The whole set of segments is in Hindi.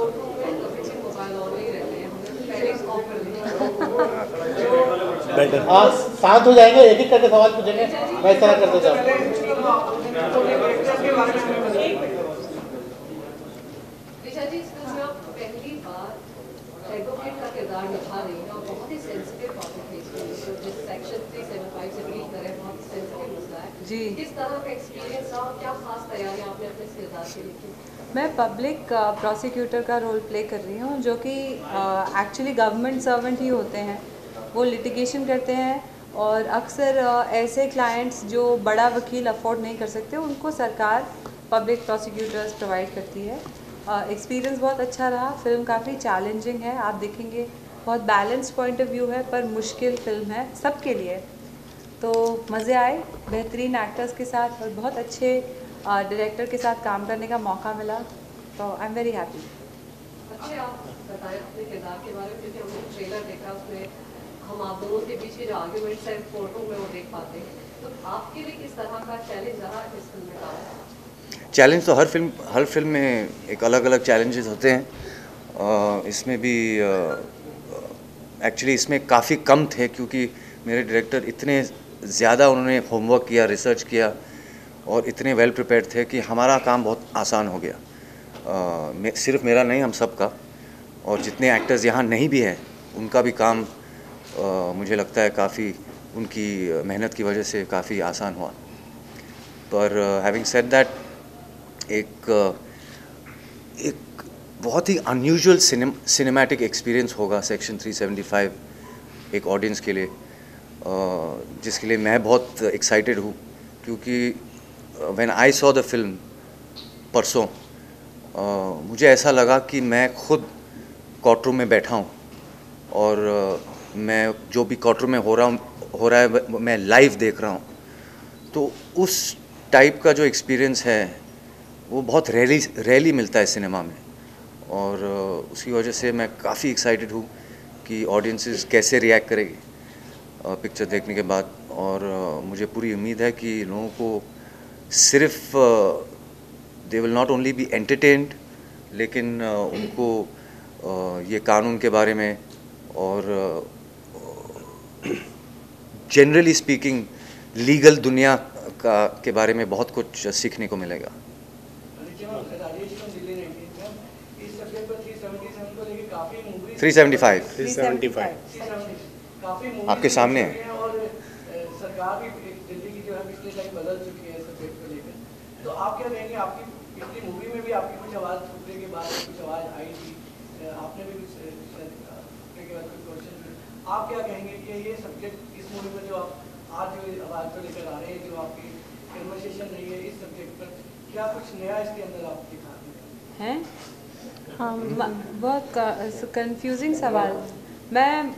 आप शांत हो जाएंगे, एक एक करके सवाल पूछेंगे, मैं इस तरह करते जाऊँ। जी इसका पहली बार एडवोकेट का किरदार निभा रही है और बहुत ही सेंसिटिव टॉपिक है, जिस सेक्शन 375 से भी तरह बहुत सेंसिटिव मसला है जी। किस तरह का एक्सपीरियंस और क्या खास तैयारी आपने अपने किरदार के लिए की? मैं पब्लिक प्रोसिक्यूटर का रोल प्ले कर रही हूँ, जो कि एक्चुअली गवर्नमेंट सर्वेंट ही होते हैं। वो लिटिगेशन करते हैं और अक्सर ऐसे क्लाइंट्स जो बड़ा वकील अफोर्ड नहीं कर सकते, उनको सरकार पब्लिक प्रोसिक्यूटर्स प्रोवाइड करती है। एक्सपीरियंस बहुत अच्छा रहा। फिल्म काफ़ी चैलेंजिंग है, आप देखेंगे बहुत बैलेंस्ड पॉइंट ऑफ व्यू है, पर मुश्किल फिल्म है सबके लिए। तो मज़े आए, बेहतरीन एक्टर्स के साथ और बहुत अच्छे डायरेक्टर के साथ काम करने का मौका मिला, तो आई एम वेरी हैप्पी। अच्छा, आप बताएं अपने किरदार के बारे में, क्योंकि हमने ट्रेलर देखा, उसमें हम आप दोनों के बीच के जो आर्ग्यूमेंट्स हैं फोटो में वो देख पाते हैं, तो आपके लिए किस तरह का चैलेंज रहा इस फिल्म में काम? चैलेंज तो हर फिल्म में एक अलग अलग चैलेंजेस होते हैं। इसमें भी एक्चुअली इसमें काफ़ी कम थे, क्योंकि मेरे डायरेक्टर इतने ज़्यादा उन्होंने होमवर्क किया, रिसर्च किया और इतने वेल प्रिपेयर्ड थे कि हमारा काम बहुत आसान हो गया। सिर्फ मेरा नहीं, हम सब का। और जितने एक्टर्स यहाँ नहीं भी हैं उनका भी काम मुझे लगता है काफ़ी उनकी मेहनत की वजह से काफ़ी आसान हुआ। पर हैविंग सेड दैट, एक बहुत ही अनयूजुअल सिनेमैटिक एक्सपीरियंस होगा सेक्शन 375 एक ऑडियंस के लिए, जिसके लिए मैं बहुत एक्साइटेड हूँ। क्योंकि when I saw the film परसों, मुझे ऐसा लगा कि मैं खुद कोर्टरूम में बैठा हूँ और मैं जो भी कोर्टरूम में हो रहा है मैं लाइव देख रहा हूँ। तो उस टाइप का जो एक्सपीरियंस है वो बहुत रेयरली मिलता है सिनेमा में, और उसकी वजह से मैं काफ़ी एक्साइटेड हूँ कि ऑडियंसेस कैसे रिएक्ट करेगी पिक्चर देखने के बाद। और मुझे पूरी उम्मीद है कि लोगों को सिर्फ they will not only be entertained, लेकिन उनको ये कानून के बारे में और जनरली स्पीकिंग लीगल दुनिया के बारे में बहुत कुछ सीखने को मिलेगा। थ्री सेवेंटी फाइव आपके सामने है। हाँ, बहुत कंफ्यूजिंग सवाल। मैं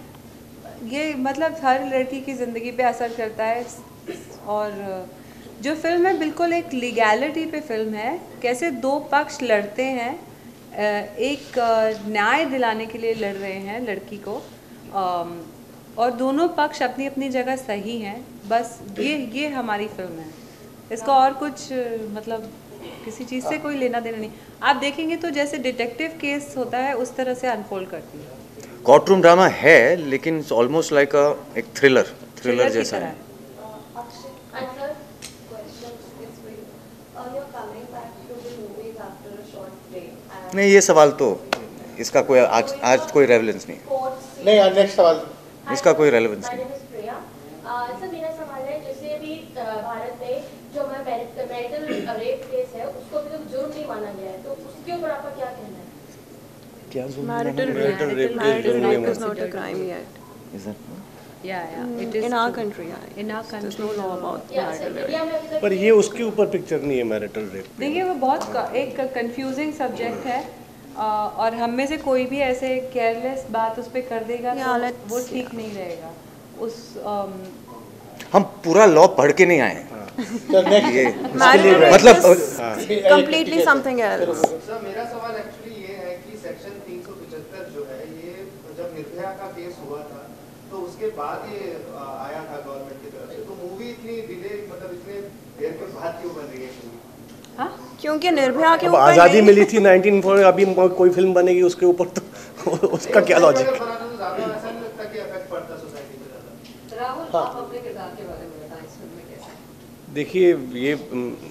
ये मतलब हर लड़की की ज़िंदगी पे असर करता है, और जो फिल्म है बिल्कुल एक लीगैलिटी पे फिल्म है। कैसे दो पक्ष लड़ते हैं, एक न्याय दिलाने के लिए लड़ रहे हैं लड़की को, और दोनों पक्ष अपनी अपनी जगह सही हैं। बस ये हमारी फिल्म है, इसका और कुछ मतलब किसी चीज़ से कोई लेना देना नहीं। आप देखेंगे तो जैसे डिटेक्टिव केस होता है उस तरह से अनफोल्ड करती है। कोर्टरूम ड्रामा है, लेकिन इट्स ऑलमोस्ट लाइक एक थ्रिलर जैसा है। नहीं, ये सवाल तो इसका कोई आज कोई रेलेवेंस नहीं है। नेक्स्ट सवाल, इसका कोई रेलेवेंस नहीं। मेरा सवाल है, जैसे अभी भारत में जो हमारा मैरिटल रेप केस है उसको अभी तक जुर्म नहीं माना गया है, तो उसके ऊपर आपका क्या कहना है? क्या जुर्म? Marital rape is not a crime yet, is it? या it is in our country there is no law about marital rape. पर ये उसके ऊपर पिक्चर नहीं है मैरिटल रेप। देखिए, वो बहुत एक कंफ्यूजिंग सब्जेक्ट है, और हम में से कोई भी ऐसे केयरलेस बात उस पे कर देगा तो वो ठीक नहीं रहेगा। उस हम पूरा लॉ पढ़ के नहीं आए हैं। मतलब कंप्लीटली समथिंग एल्स। सर, मेरा सवाल एक्चुअली ये है कि सेक्शन 375 जो है, ये जब निर्भया का केस हुआ था तो उसके बाद ये आया था गवर्नमेंट की तरफ से, तो मूवी इतनी डिले, मतलब इतने देर के बाद क्यों बन रही है? क्योंकि निर्भया के ऊपर आज़ादी मिली थी 1904, अभी कोई फिल्म बनेगी उसके ऊपर तो उसका क्या लॉजिक है? देखिए ये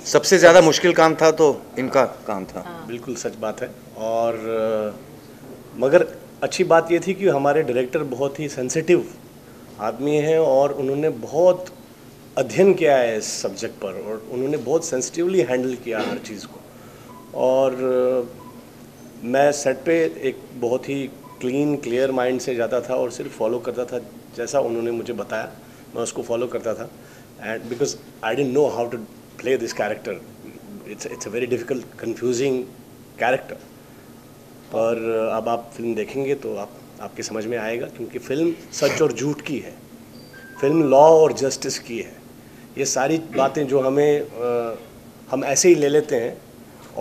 सबसे ज़्यादा मुश्किल काम था तो इनका काम था। बिल्कुल सच बात है। और मगर अच्छी बात ये थी कि हमारे डायरेक्टर बहुत ही सेंसिटिव आदमी हैं और उन्होंने बहुत अध्ययन किया है इस सब्जेक्ट पर और उन्होंने बहुत सेंसिटिवली हैंडल किया हर चीज़ को। और मैं सेट पे एक बहुत ही क्लीन क्लियर माइंड से जाता था और सिर्फ फॉलो करता था जैसा उन्होंने मुझे बताया, मैं उसको फॉलो करता था। And because I didn't know how to play this character, it's a very difficult confusing character. पर अब आप फिल्म देखेंगे तो आपके समझ में आएगा, क्योंकि फिल्म सच और झूठ की है, फिल्म लॉ और जस्टिस की है। ये सारी बातें जो हमें हम ऐसे ही ले लेते हैं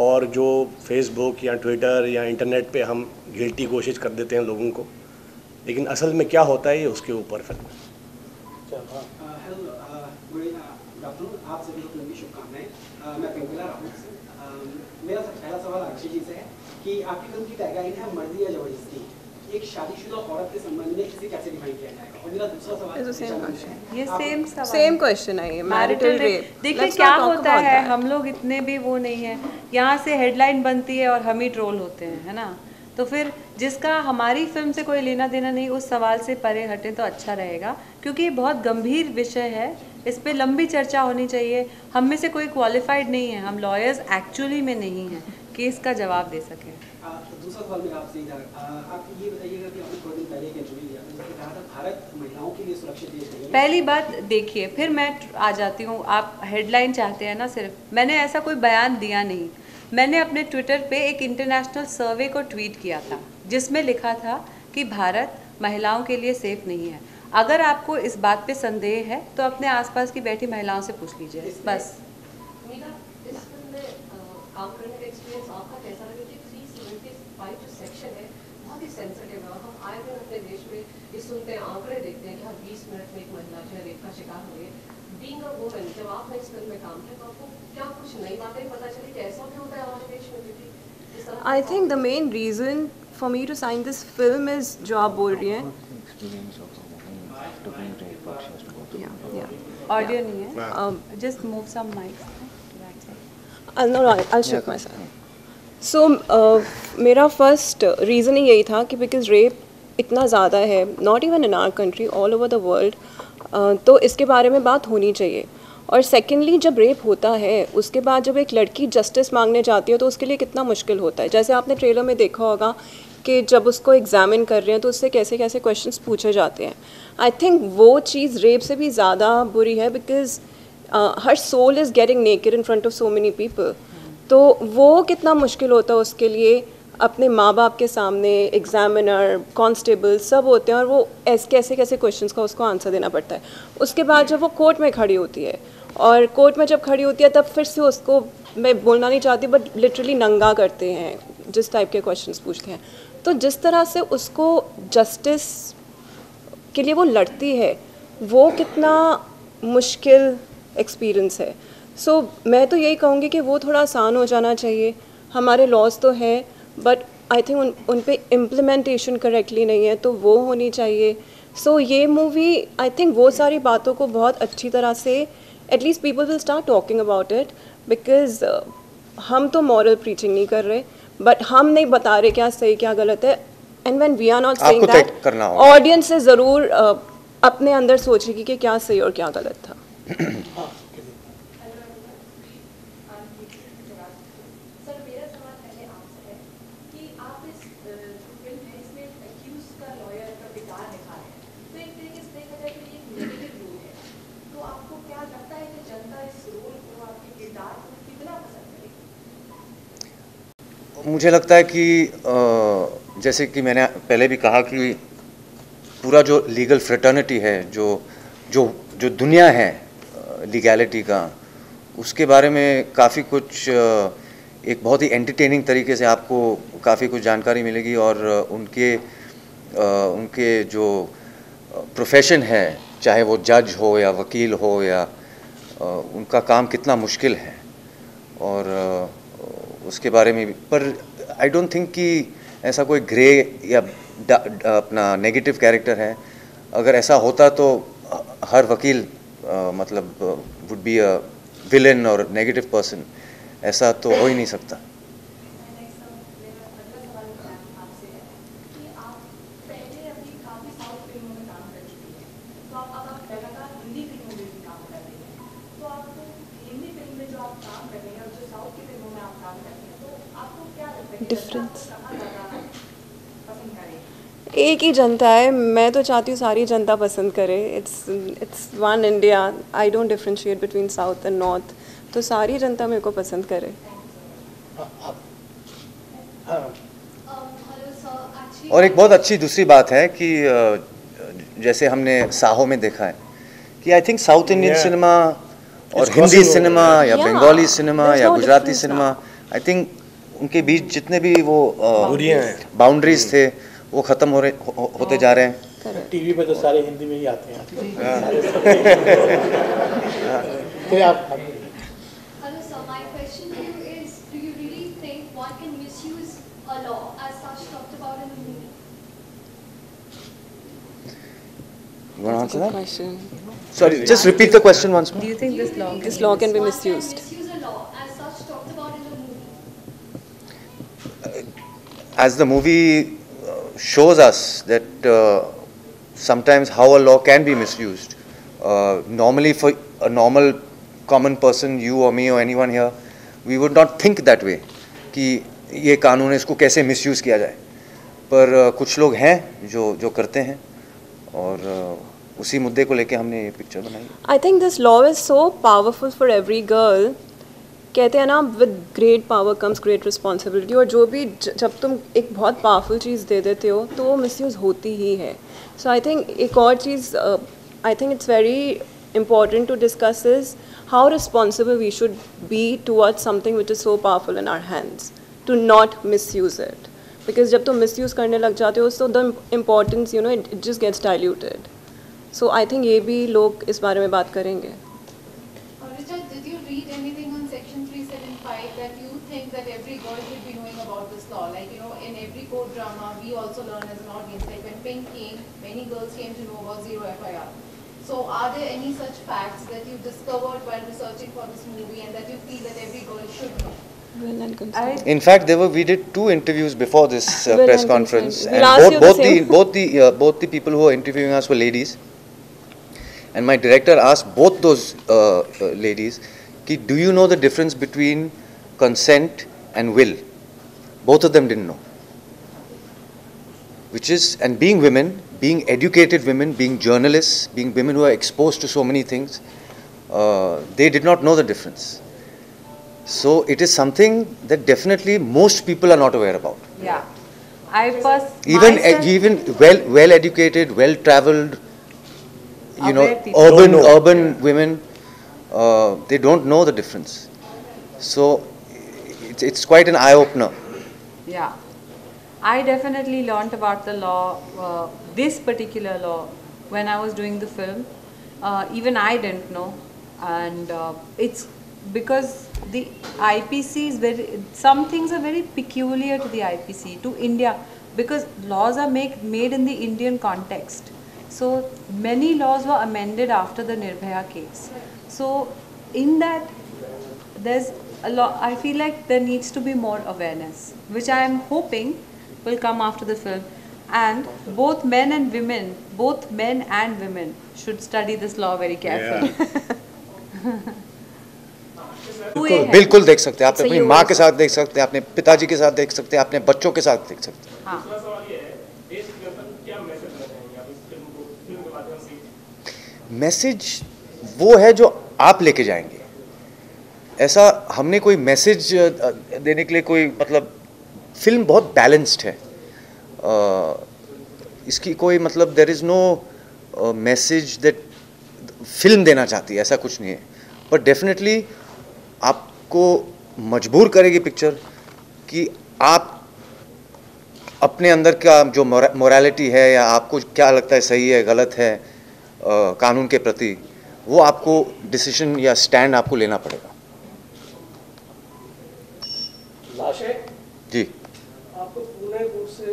और जो फेसबुक या ट्विटर या इंटरनेट पे हम गिल्टी कोशिश कर देते हैं लोगों को, लेकिन असल में क्या होता है ये उसके ऊपर फिल्म। मेरा पहला सवाल अक्षय जी से है कि आपकी फिल्म की टैगलाइन है मर्जी या जबरदस्ती, एक शादीशुदा औरत के संबंध में इसे कैसे डिफाइन किया जाएगा? और मेरा दूसरा सवाल ये सेम क्वेश्चन है, ये मैरिटल रेप। देखिए क्या होता है, हम लोग इतने भी वो नहीं है, यहाँ से हेडलाइन बनती है और हम ही ट्रोल होते हैं, है ना? तो फिर जिसका हमारी फिल्म से कोई लेना देना नहीं उस सवाल से परे हटें तो अच्छा रहेगा, क्योंकि ये बहुत गंभीर विषय है, इस पर लंबी चर्चा होनी चाहिए। हम में से कोई क्वालिफाइड नहीं है, हम लॉयर्स एक्चुअली में नहीं हैं केस का जवाब दे सकें। दूसरा सवाल मेरा आपसे इधर, आप ये बताइएगा कि आपने थोड़े दिन पहले एक इंटरव्यू दिया जिसमें कहा था भारत महिलाओं के लिए सुरक्षित देश नहीं है। पहली बात देखिए, फिर मैं आ जाती हूँ, आप हेडलाइन चाहते हैं ना सिर्फ, मैंने ऐसा कोई बयान दिया नहीं। मैंने अपने ट्विटर पे एक इंटरनेशनल सर्वे को ट्वीट किया था जिसमें लिखा था कि भारत महिलाओं के लिए सेफ नहीं है। अगर आपको इस बात पर संदेह है तो अपने आसपास की बैठी महिलाओं से पूछ लीजिए, बस। सुनते हैं आंकड़े, देखते हैं कि हर 20 मिनट में एक महिला जो है रेप का शिकार हो रही है। बीइंग अ वुमन, जब आपने इस फिल्म में काम किया तो आपको क्या कुछ नई बातें पता चली कि ऐसा क्यों होता है हमारे देश में? क्योंकि I think the main reason for me to sign this film is जो आप बोल रही हैं ऑडियो नहीं है, just move some mic. No I shake myself. So मेरा फर्स्ट रीजनिंग यही था कि बिकॉज रेप इतना ज़्यादा है, not even in our country, all over the world, तो इसके बारे में बात होनी चाहिए। और सेकेंडली जब रेप होता है उसके बाद जब एक लड़की जस्टिस मांगने जाती है तो उसके लिए कितना मुश्किल होता है। जैसे आपने ट्रेलर में देखा होगा कि जब उसको एग्जामिन कर रहे हैं तो उससे कैसे कैसे क्वेश्चंस पूछे जाते हैं। आई थिंक वो चीज़ रेप से भी ज़्यादा बुरी है, बिकॉज हर soul is getting naked in front of so many people. तो वो कितना मुश्किल होता है उसके लिए, अपने माँ बाप के सामने एग्जामिनर, कांस्टेबल सब होते हैं और वो ऐसे कैसे कैसे क्वेश्चंस का उसको आंसर देना पड़ता है। उसके बाद जब वो कोर्ट में खड़ी होती है और कोर्ट में जब खड़ी होती है तब फिर से उसको, मैं बोलना नहीं चाहती बट लिटरली नंगा करते हैं, जिस टाइप के क्वेश्चंस पूछते हैं। तो जिस तरह से उसको जस्टिस के लिए वो लड़ती है वो कितना मुश्किल एक्सपीरियंस है। सो मैं तो यही कहूँगी कि वो थोड़ा आसान हो जाना चाहिए। हमारे लॉज तो हैं बट आई थिंक उन पर इम्प्लीमेंटेशन करेक्टली नहीं है, तो वो होनी चाहिए। सो ये मूवी आई थिंक वो सारी बातों को बहुत अच्छी तरह से, at least people will start talking about it, because हम तो मॉरल प्रीचिंग नहीं कर रहे बट हम नहीं बता रहे क्या सही क्या गलत है। And when we are not saying that, audience से ज़रूर अपने अंदर सोचेगी कि क्या सही और क्या गलत था। मुझे लगता है कि जैसे कि मैंने पहले भी कहा कि पूरा जो लीगल फ्रेटर्निटी है, जो जो जो दुनिया है लीगैलिटी का, उसके बारे में काफ़ी कुछ एक बहुत ही एंटरटेनिंग तरीके से आपको काफ़ी कुछ जानकारी मिलेगी। और उनके जो प्रोफेशन है, चाहे वो जज हो या वकील हो, या उनका काम कितना मुश्किल है और उसके बारे में भी, पर आई डोंट थिंक कि ऐसा कोई ग्रे या अपना नेगेटिव कैरेक्टर है। अगर ऐसा होता तो हर वकील मतलब वुड बी अ विलेन और नेगेटिव पर्सन, ऐसा तो हो ही नहीं सकता। एक ही जनता है, मैं तो चाहती हूँ सारी जनता पसंद करे। It's one India, I don't differentiate between south and north, तो सारी जनता मेरे को पसंद करे। और एक बहुत अच्छी दूसरी बात है कि जैसे हमने साहो में देखा है कि I think south Indian cinema और हिंदी सिनेमा या बंगाली सिनेमा या गुजराती सिनेमा, आई थिंक उनके बीच जितने भी वो बाउंड्रीज थे वो खत्म होते जा रहे हैं। टीवी पे तो सारे हिंदी में ही आते हैं। आप sorry, just repeat the question once more. Do you think this law can be misused? As the movie shows us that sometimes how a law can be misused. Normally for a normal common person, you or me or anyone here, we would not think that way कि ये कानून है इसको कैसे misuse किया जाए, पर कुछ लोग हैं जो करते हैं और उसी मुद्दे को लेके हमने ये पिक्चर बनाई। I think this law is so powerful for every girl. कहते हैं ना, with great power comes great responsibility, और जो भी जब तुम एक बहुत पावरफुल चीज़ दे देते हो तो वो मिसयूज़ होती ही है। सो आई थिंक एक और चीज़, I think it's very important to discuss is how responsible we should be towards something which is so powerful in our hands, to not misuse it, because जब तुम मिसयूज़ करने लग जाते हो so the importance you know it just gets diluted. So I think ये भी लोग इस बारे में बात करेंगे। That you think that every girl should be knowing about this law, like you know, in every court drama, we also learn as an audience. Like when Pink came, many girls came to know about zero FIR. So, are there any such facts that you discovered while researching for this movie, and that you feel that every girl should know? In fact, we did two interviews before this press conference, and both the people who were interviewing us were ladies. And my director asked both those ladies, "Ki, do you know the difference between?" consent and will. Both of them didn't know. Which is, and being women, being educated women, being journalists, being women who are exposed to so many things, they did not know the difference. So it is something that definitely most people are not aware about. Yeah, even well educated, well travelled, you know, urban women, they don't know the difference. So. It's quite an eye-opener. Yeah, I definitely learnt about the law, this particular law, when I was doing the film. Even I didn't know, and it's because the IPC is very. Some things are very peculiar to the IPC, to India, because laws are made in the Indian context. So many laws were amended after the Nirbhaya case. So in that, there's. I feel like there needs to be more awareness, which I am hoping will come after the film. And both men and women should study this law very carefully. बिल्कुल देख सकते हैं, आप अपनी माँ के साथ देख सकते हैं, अपने पिताजी के साथ देख सकते हैं, अपने बच्चों के साथ देख सकते हैं। हाँ। मैसेज वो है जो आप लेके जाएंगे। ऐसा हमने कोई मैसेज देने के लिए कोई मतलब, फिल्म बहुत बैलेंस्ड है, इसकी कोई मतलब there is no message that film देना चाहती है, ऐसा कुछ नहीं है। बट डेफिनेटली आपको मजबूर करेगी पिक्चर कि आप अपने अंदर का जो मोरालिटी है या आपको क्या लगता है सही है गलत है कानून के प्रति, वो आपको डिसीजन या स्टैंड आपको लेना पड़ेगा।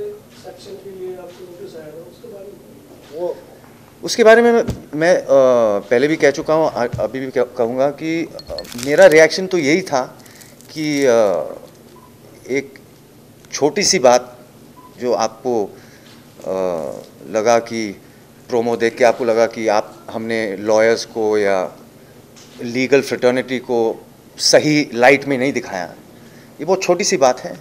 सेक्शन के लिए आपको नोटिस आया था उसके बारे में? वो उसके बारे में मैं पहले भी कह चुका हूँ, अभी भी कहूँगा कि मेरा रिएक्शन तो यही था कि एक छोटी सी बात जो आपको लगा कि प्रोमो देख के आपको लगा कि आप हमने लॉयर्स को या लीगल फ्रेटर्निटी को सही लाइट में नहीं दिखाया, ये बहुत छोटी सी बात है।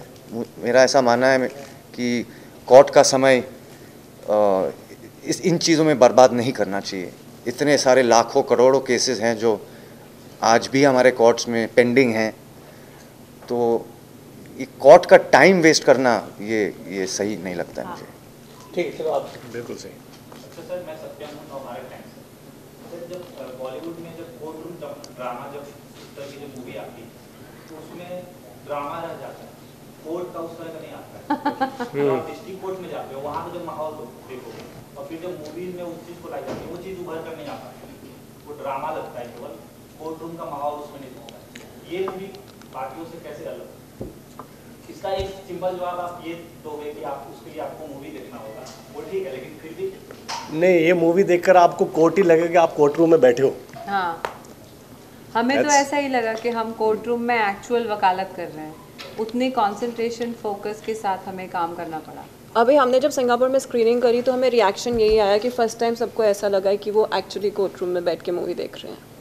मेरा ऐसा मानना है कि कोर्ट का समय इन चीज़ों में बर्बाद नहीं करना चाहिए। इतने सारे लाखों करोड़ों केसेस हैं जो आज भी हमारे कोर्ट्स में पेंडिंग हैं, तो ये कोर्ट का टाइम वेस्ट करना ये सही नहीं लगता है मुझे। ठीक है, चलो आप बिल्कुल सही। अच्छा सर, मैं सत्यम और भारत टाइम से, जब बॉलीवुड में जब कोर्ट रूम ड्रामा जब इस तरह की जो मूवी आती है तो उसमें ड्रामा रह जाता है, कोर्ट का उस तरह का नहीं आता है। आप डिस्ट्रिक्ट कोर्ट में जाते हो, वहाँ का जब माहौल देखोगे और फिर जब मूवीज में उस चीज़ को लाई जाती है वो चीज़ उभर कर नहीं आ पाती, वो ड्रामा लगता है केवल, कोर्ट रूम का माहौल उसमें नहीं होगा। ये मूवी बाकियों से कैसे अलग? इसका एक सिंपल जवाब आप ये दोगे कि आप उसके लिए आपको मूवी देखना होगा, वो ठीक है, लेकिन फिर भी नहीं, ये मूवी देखकर आपको कोर्ट ही लगेगा, आप कोर्ट रूम में बैठे हो। हाँ, हमें तो ऐसा ही लगा कि हम कोर्ट रूम में एक्चुअल वकालत कर रहे हैं, उतने कंसंट्रेशन फोकस के साथ हमें काम करना पड़ा। अभी हमने जब सिंगापुर में स्क्रीनिंग करी तो हमें रिएक्शन यही आया कि फर्स्ट टाइम सबको ऐसा लगा कि वो एक्चुअली कोर्ट रूम में बैठ के मूवी देख रहे हैं।